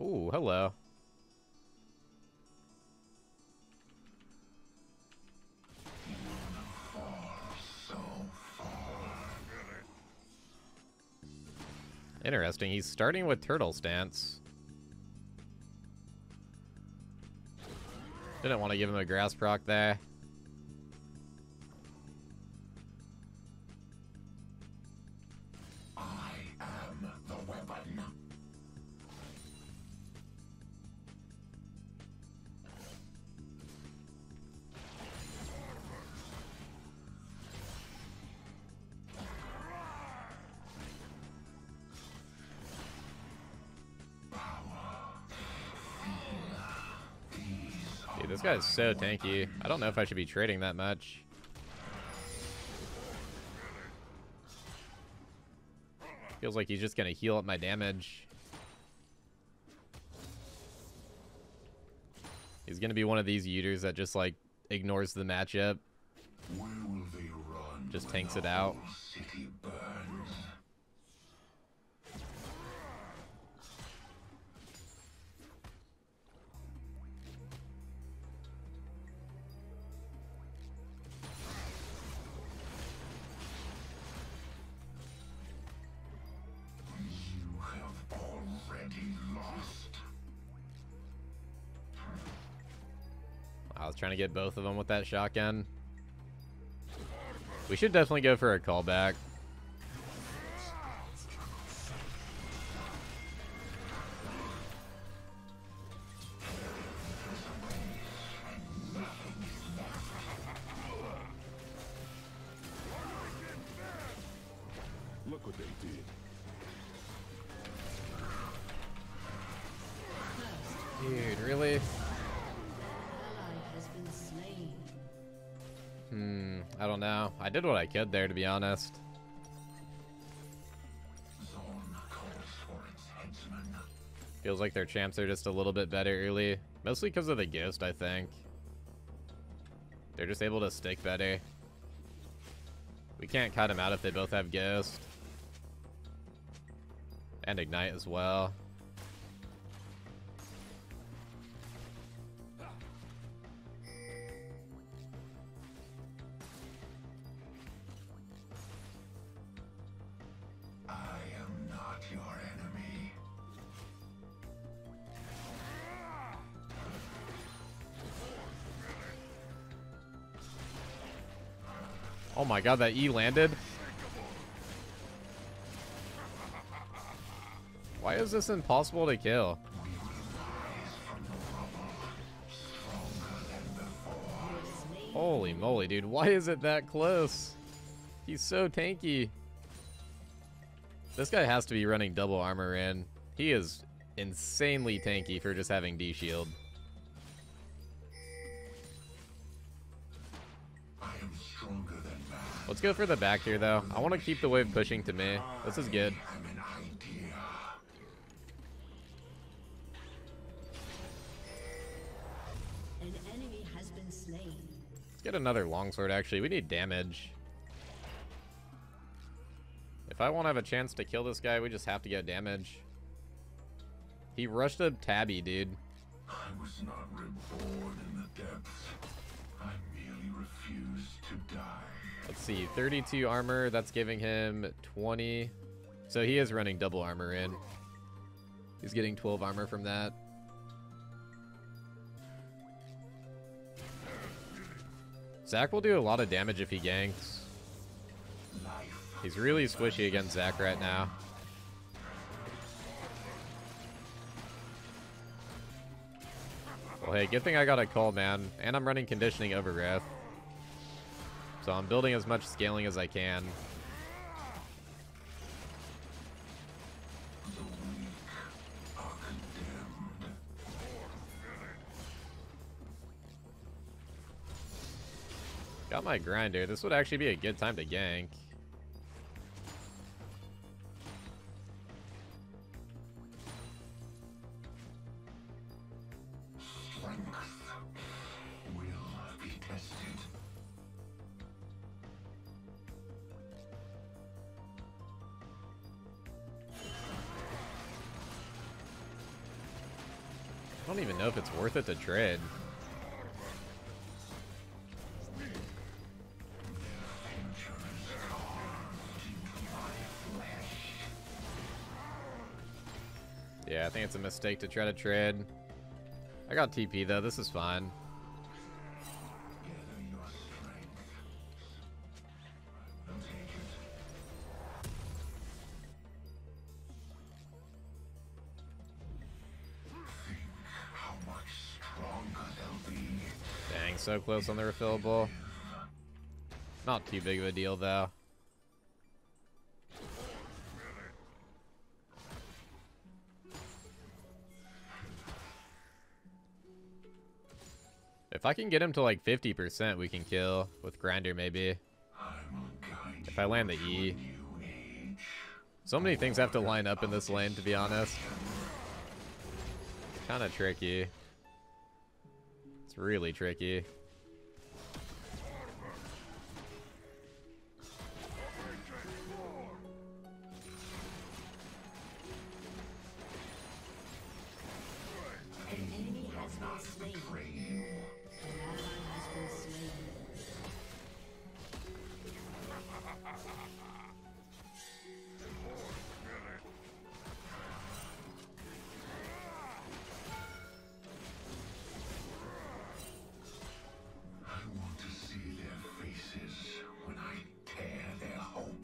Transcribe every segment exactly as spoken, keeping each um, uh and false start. Oh, hello. Interesting, he's starting with turtle stance. Didn't want to give him a grass proc there. I am the weapon. This guy is so tanky. I don't know if I should be trading that much. Feels like he's just gonna heal up my damage. He's gonna be one of these Udyrs that just like ignores the matchup. Where will they run? Just tanks it out. City burns. I was trying to get both of them with that shotgun. We should definitely go for a callback. Look what they did. Dude, really? Hmm, I don't know. I did what I could there, to be honest. Feels like their champs are just a little bit better early. Mostly because of the ghost, I think. They're just able to stick better. We can't cut them out if they both have ghost. And ignite as well. Oh my god, that E landed. Why is this impossible to kill? Holy moly, dude. Why is it that close? He's so tanky. This guy has to be running double armor in. He is insanely tanky for just having D shield. Let's go for the back here, though. I want to keep the wave pushing to me. This is good. An enemy has been slain. Let's get another longsword, actually. We need damage. If I want to have a chance to kill this guy, we just have to get damage. He rushed a tabby, dude. I was not reborn in the depths. I merely refused to die. Let's see, thirty-two armor, that's giving him twenty. So he is running double armor in. He's getting twelve armor from that. Zach will do a lot of damage if he ganks. He's really squishy against Zach right now. Well, hey, good thing I got a call, man. And I'm running conditioning overgrowth. So I'm building as much scaling as I can. The weak are condemned. Got my grinder. This would actually be a good time to gank. I don't even know if it's worth it to dread. Yeah, I think it's a mistake to try to tread. I got T P though, this is fine. Dang, so close on the refillable. Not too big of a deal though. If I can get him to like fifty percent, we can kill with grinder maybe. If I land the E. So many things have to line up in this lane, to be honest. Kind of tricky. It's really tricky.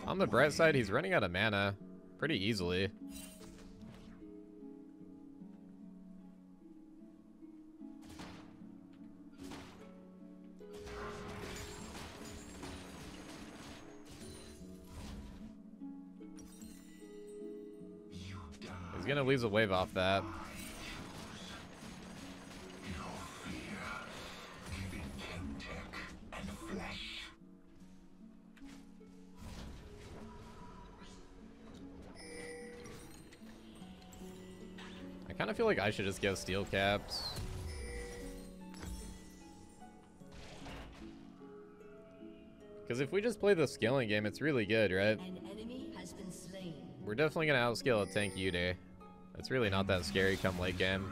On the bright side, he's running out of mana pretty easily. He's gonna lose a wave off that. I kind of feel like I should just go steel caps. Because if we just play the scaling game, it's really good, right? An enemy has been slain. We're definitely going to outskill a tank Udyr. It's really not that scary come late game.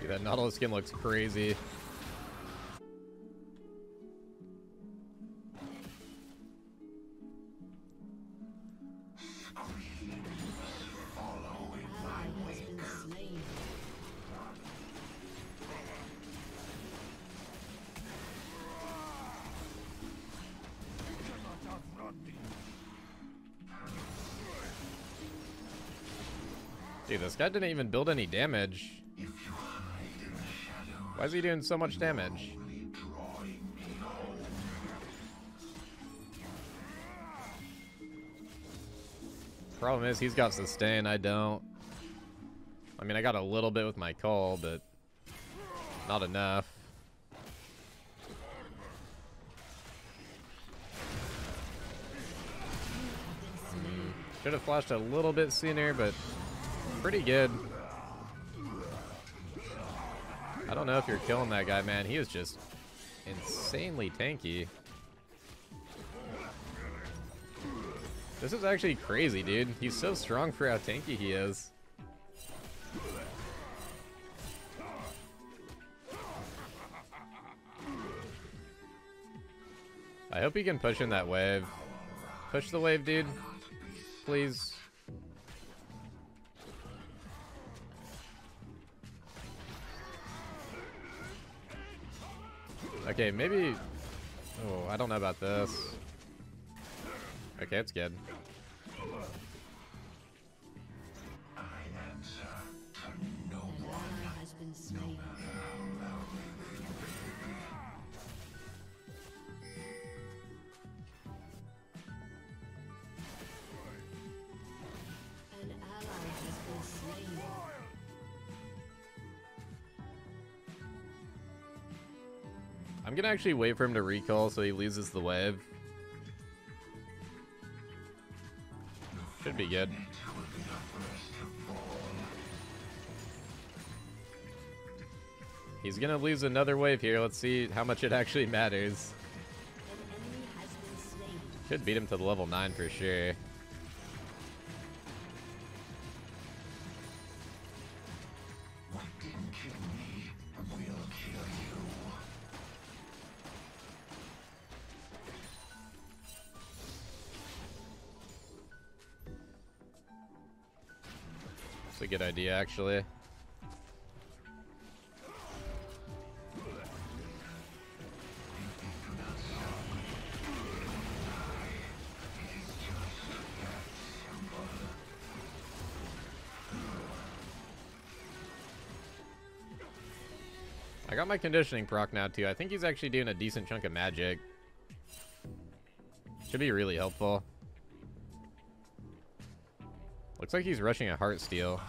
Dude, that Nautilus skin looks crazy. Dude, this guy didn't even build any damage. Why is he doing so much damage? Problem is, he's got sustain, I don't. I mean, I got a little bit with my call, but not enough. Mm, should have flashed a little bit sooner, but pretty good. I don't know if you're killing that guy, man. He is just insanely tanky. This is actually crazy, dude. He's so strong for how tanky he is. I hope he can push in that wave. Push the wave, dude. Please. Okay, maybe... Oh, I don't know about this. Okay, it's good. I answer to no one. Has been slain. An ally has been slain. I'm gonna actually wait for him to recall so he loses the wave. Should be good. He's gonna lose another wave here. Let's see how much it actually matters. Should beat him to the level nine for sure. That's a good idea, actually. I got my conditioning proc now too. I think he's actually doing a decent chunk of magic. Should be really helpful. Looks like he's rushing a heart steal.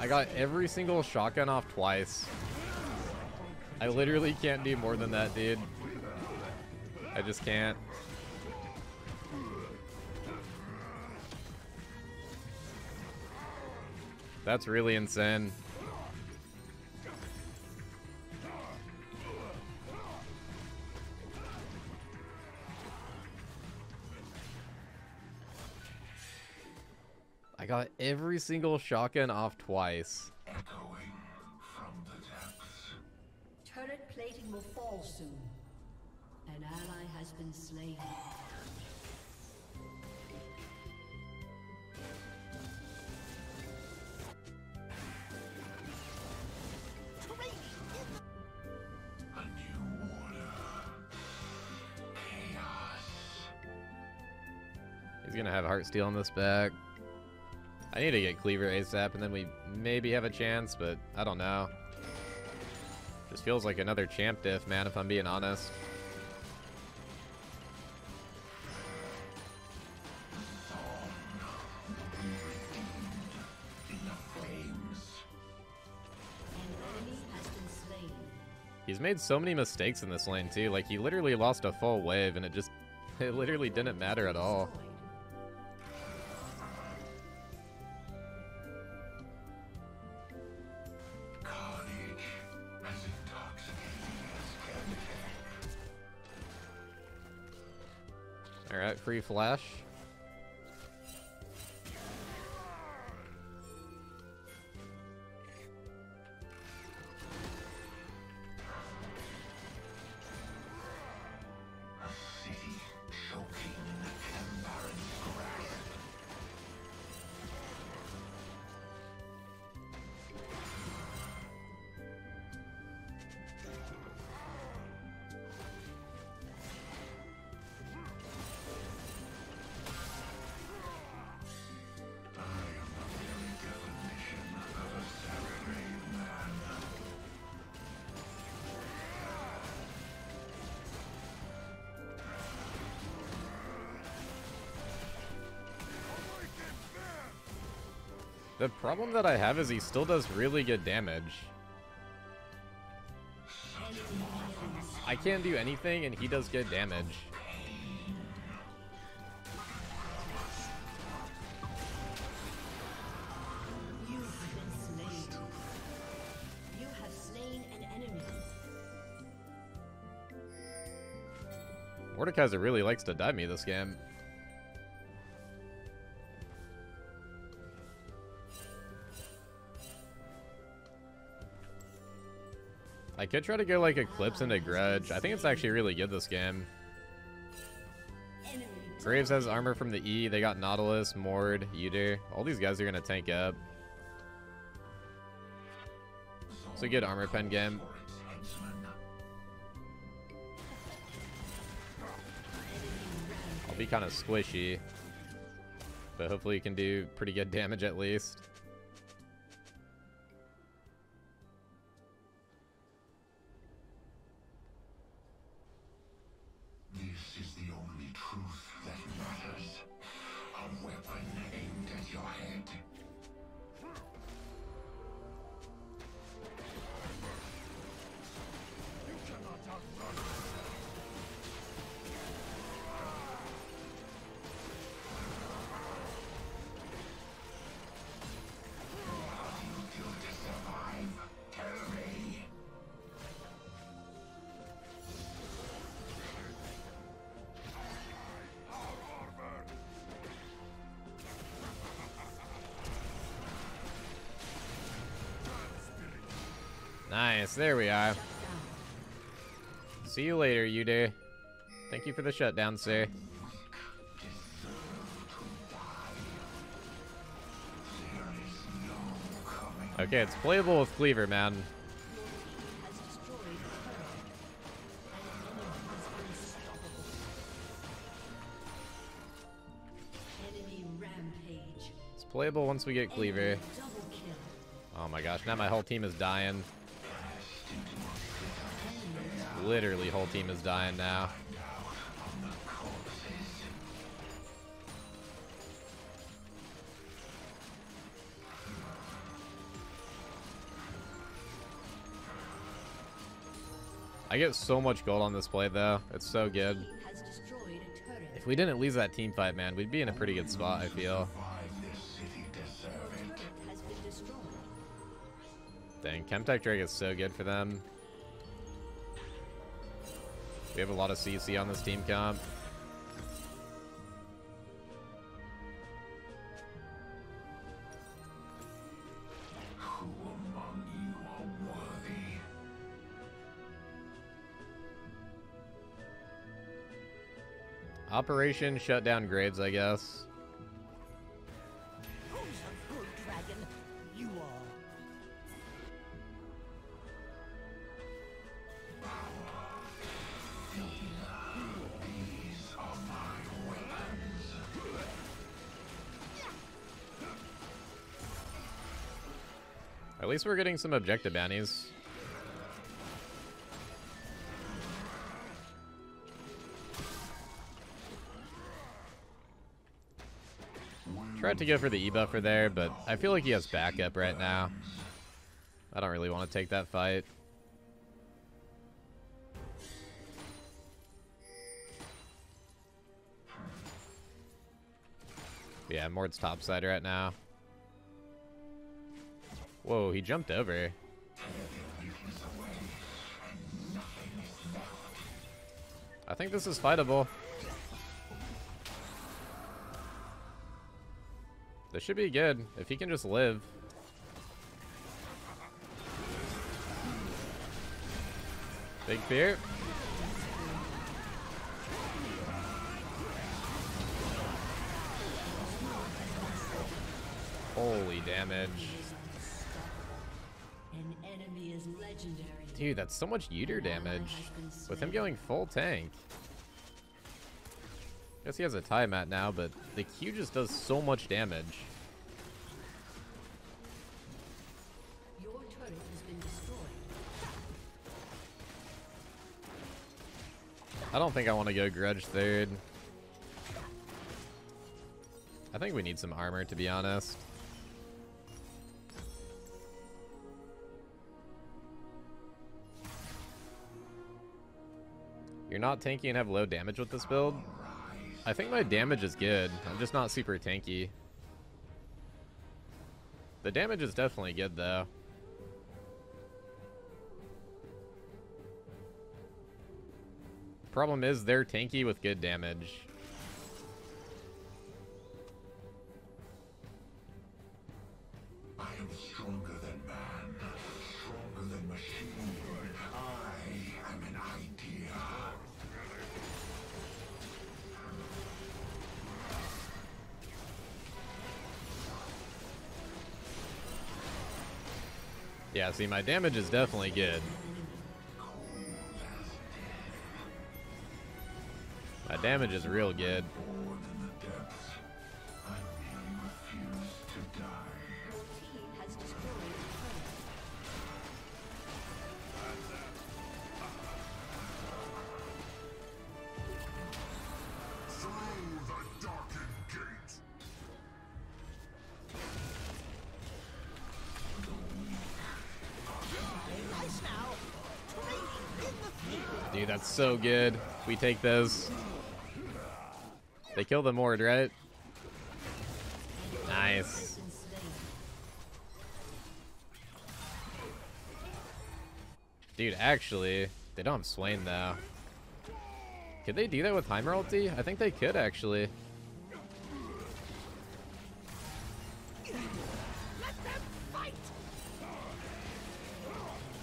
I got every single shotgun off twice. I literally can't do more than that, dude. I just can't. That's really insane. Got every single shotgun off twice. Echoing from the depths. Turret plating will fall soon. An ally has been slain. A new order. Chaos. He's gonna have heart steal on this back. I need to get Cleaver ASAP, and then we maybe have a chance, but I don't know. This feels like another champ diff, man, if I'm being honest. He's made so many mistakes in this lane, too. Like, he literally lost a full wave, and it just... It literally didn't matter at all. Alright, free flash. The problem that I have is he still does really good damage. I can't do anything and he does good damage. You have been slain. You have slain an enemy. Mordekaiser really likes to dive me this game. I could try to go like Eclipse into Grudge. I think it's actually really good this game. Graves has armor from the E. They got Nautilus, Mord, Udyr. All these guys are going to tank up. It's a good armor pen game. I'll be kind of squishy. But hopefully you can do pretty good damage at least. Nice, there we are. See you later, Udyr. Thank you for the shutdown, sir. Okay, it's playable with Cleaver, man. It's playable once we get Cleaver. Oh my gosh, now my whole team is dying. Literally, whole team is dying now. I get so much gold on this play, though. It's so good. If we didn't lose that team fight, man, we'd be in a pretty good spot, I feel. Dang, Chemtech Drake is so good for them. We have a lot of C C on this team comp. Who among you are worthy? Operation shut down Graves, I guess. At least we're getting some objective bounties. Tried to go for the E-buffer there, but I feel like he has backup right now. I don't really want to take that fight. Yeah, Mord's topside right now. Whoa, he jumped over. I think this is fightable. This should be good, if he can just live. Big fear. Holy damage. Dude, that's so much Udyr damage with him going full tank. Guess he has a Tiamat now, but the Q just does so much damage. Your turret has been destroyed. I don't think I want to go grudge third. I think we need some armor, to be honest. You're not tanky and have low damage with this build? I think my damage is good. I'm just not super tanky. The damage is definitely good, though. Problem is, they're tanky with good damage. I am stronger than man, stronger than machine. I am an idea. Yeah, see, my damage is definitely good. My damage is real good. Dude, that's so good. We take those. They kill the Mord, right? Nice. Dude, actually, they don't have Swain, though. Could they do that with Heimer ulti? I think they could, actually.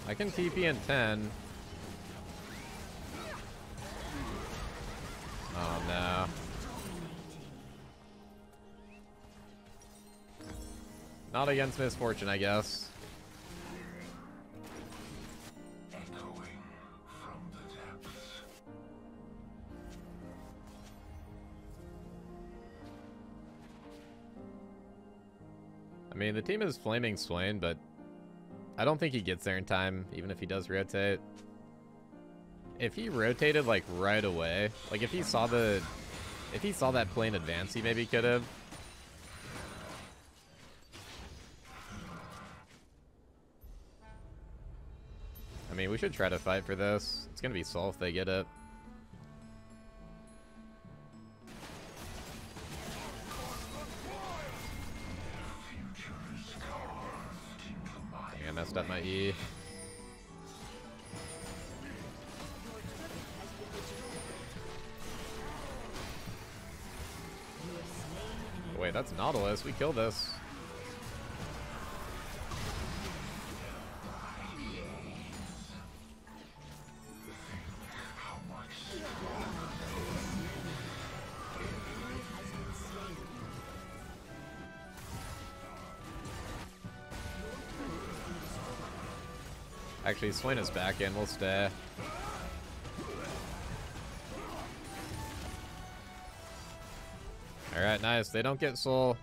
I can T P in ten. Oh no. Not against Misfortune, I guess. Echoing from the depths. I mean, the team is flaming Swain, but I don't think he gets there in time, even if he does rotate. If he rotated like right away, like if he saw the, if he saw that plane advance, he maybe could have. I mean, we should try to fight for this. It's gonna be Soul if they get it. I messed up my E. Wait, that's Nautilus. We killed this. Actually, Swain is back in. We'll stay. All right, nice. They don't get Soul.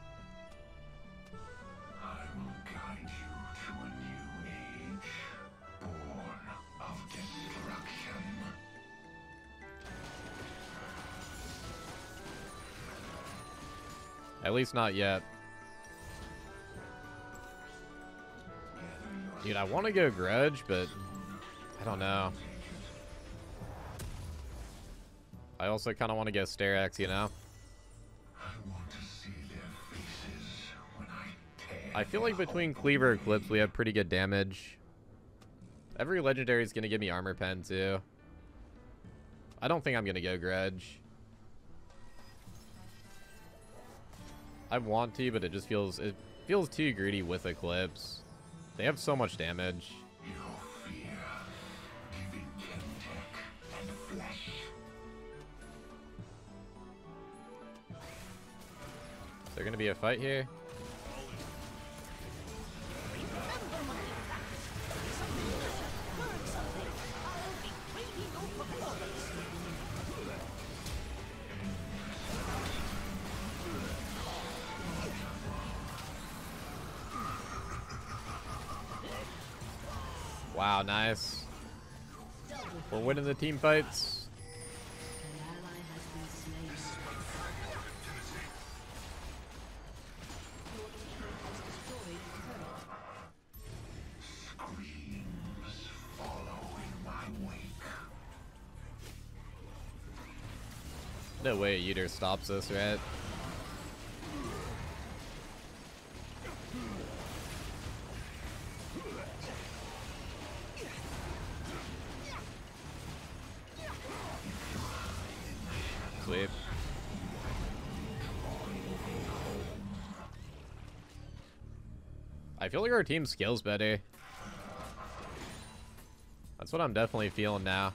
I will guide you to a new age, born of destruction. At least not yet. Dude, I want to go Grudge, but I don't know. I also kind of want to go Sterak's, you know? I feel like between Cleaver and Eclipse, we have pretty good damage. Every Legendary is going to give me Armor Pen, too. I don't think I'm going to go Grudge. I want to, but it just feels... It feels too greedy with Eclipse. They have so much damage. Your fear, giving Chemtech and flesh. Is there gonna be a fight here? Wow, nice. We're winning the team fights. Screams follow in my wake. No way Udyr stops us, right? Sweep. I feel like our team skills better. That's what I'm definitely feeling now.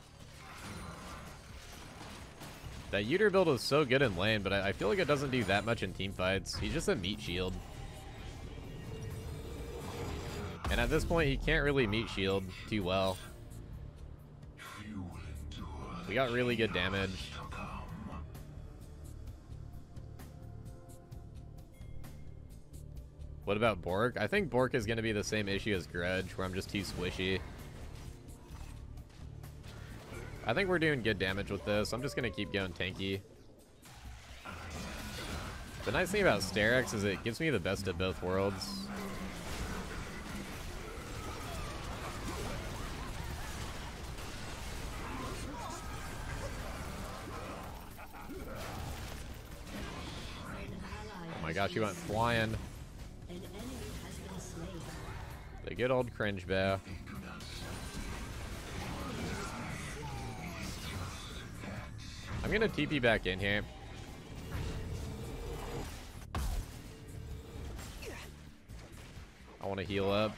That Udyr build is so good in lane, but I, I feel like it doesn't do that much in team fights. He's just a meat shield. And at this point, he can't really meat shield too well. We got really good damage. What about Bork? I think Bork is going to be the same issue as Grudge, where I'm just too squishy. I think we're doing good damage with this. I'm just going to keep going tanky. The nice thing about Sterak's is it gives me the best of both worlds. Oh my gosh, he went flying. The good old cringe bow. I'm gonna T P back in here. I wanna heal up.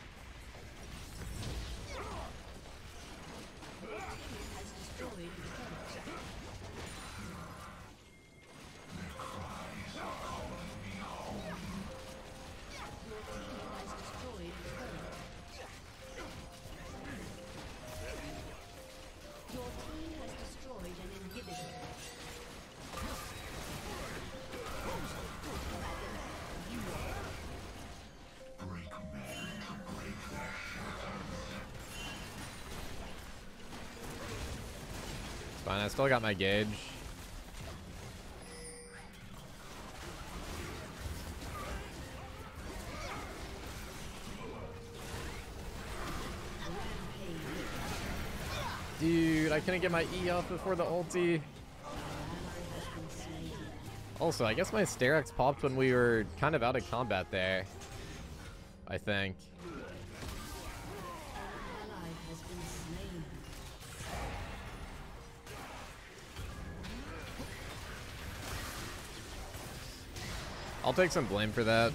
I still got my gauge. Dude, I couldn't get my E off before the ulti. Also, I guess my Sterak's popped when we were kind of out of combat there, I think. I'll take some blame for that.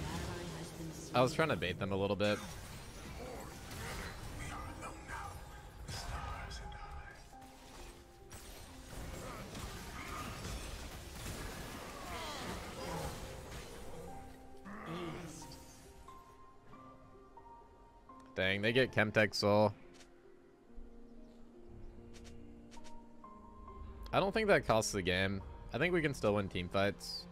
I was trying to bait them a little bit. Dang, they get Chemtech Soul. I don't think that costs the game. I think we can still win team fights.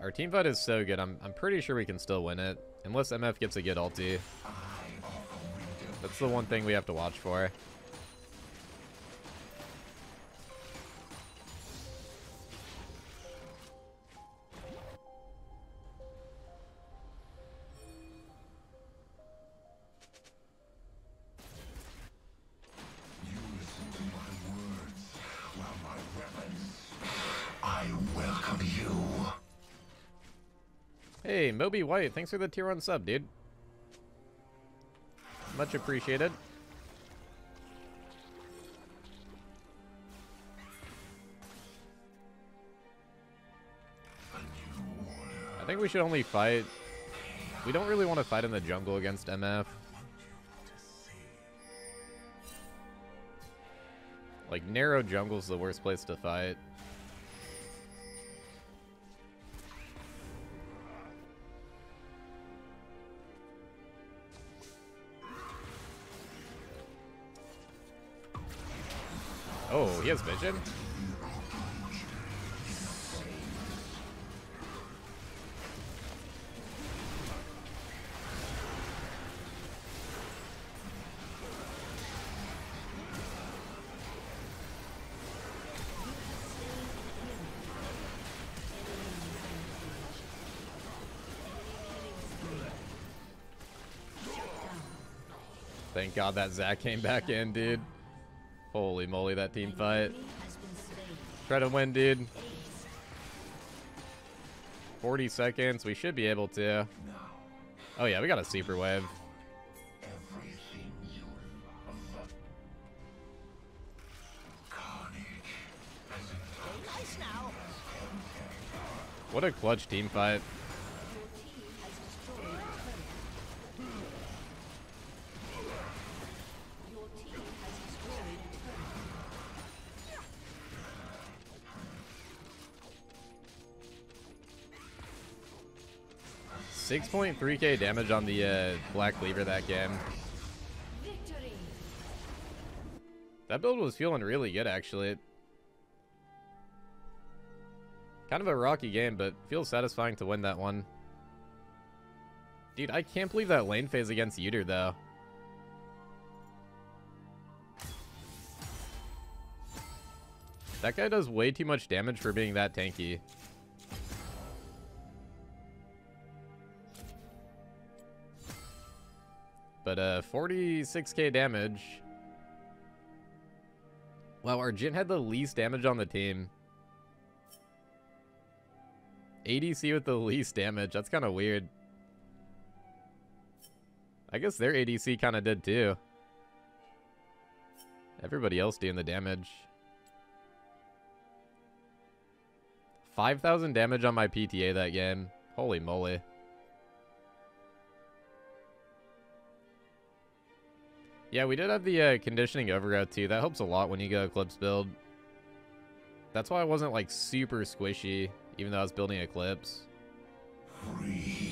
Our team fight is so good, I'm, I'm pretty sure we can still win it. Unless M F gets a good ulti. That's the one thing we have to watch for. Hey, Moby White, thanks for the tier one sub, dude. Much appreciated. I think we should only fight. We don't really want to fight in the jungle against M F. Like, narrow jungle's the worst place to fight. Oh, he has vision? Thank God that Zach came back in, dude. Holy moly, that team fight. Try to win, dude. forty seconds. We should be able to. Oh, yeah, we got a super wave. What a clutch team fight. six point three K damage on the uh, Black Cleaver that game. Victory. That build was feeling really good, actually. Kind of a rocky game, but feels satisfying to win that one. Dude, I can't believe that lane phase against Udyr, though. That guy does way too much damage for being that tanky. But uh, forty-six K damage. Wow, our Jhin had the least damage on the team. A D C with the least damage. That's kind of weird. I guess their A D C kind of did too. Everybody else doing the damage. five thousand damage on my P T A that game. Holy moly. Yeah, we did have the uh, conditioning overgrowth too. That helps a lot when you go Eclipse build. That's why I wasn't like super squishy, even though I was building Eclipse. Free.